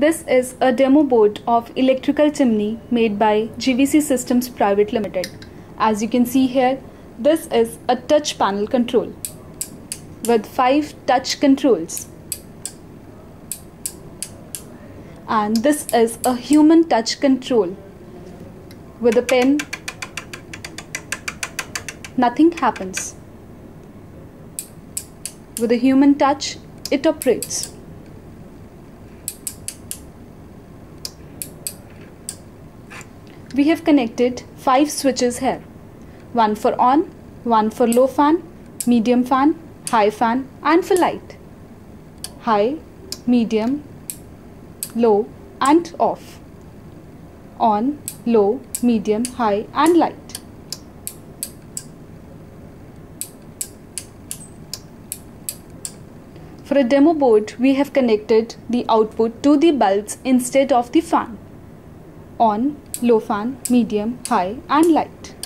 This is a demo board of electrical chimney made by GVC Systems Private Limited. As you can see here, this is a touch panel control with 5 touch controls. And this is a human touch control with a pen. Nothing happens. With a human touch, it operates. We have connected 5 switches here, one for on, one for low fan, medium fan, high fan, and for light. High, medium, low, and off. On, low, medium, high, and light. For a demo board, we have connected the output to the bulbs instead of the fan. On, low fan, medium, high, and light.